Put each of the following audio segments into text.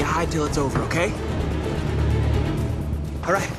and you hide till it's over, okay? All right.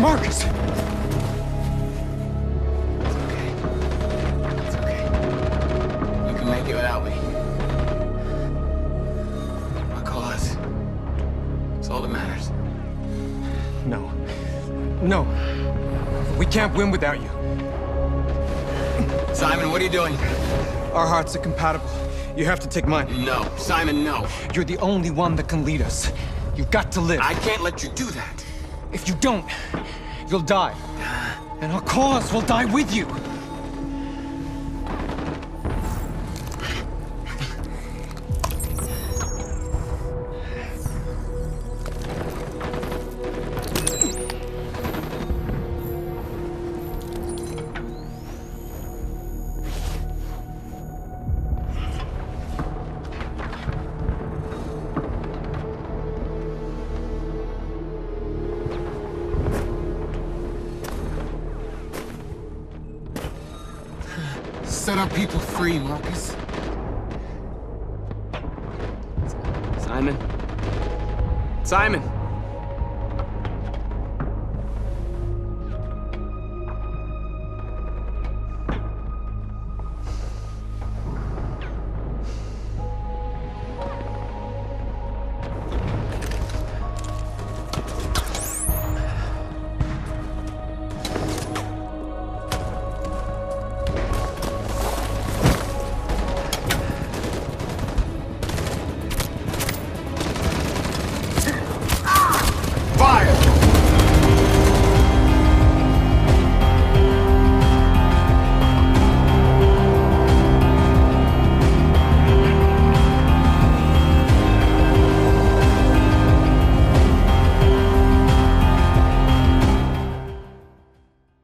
Markus! It's okay. It's okay. You can make it without me. My cause. It's all that matters. No. No. We can't win without you. Simon, what are you doing? Our hearts are compatible. You have to take mine. No. Simon, no. You're the only one that can lead us. You've got to live. I can't let you do that. If you don't, you'll die. And our cause will die with you. Set our people free, Markus. Simon. Simon!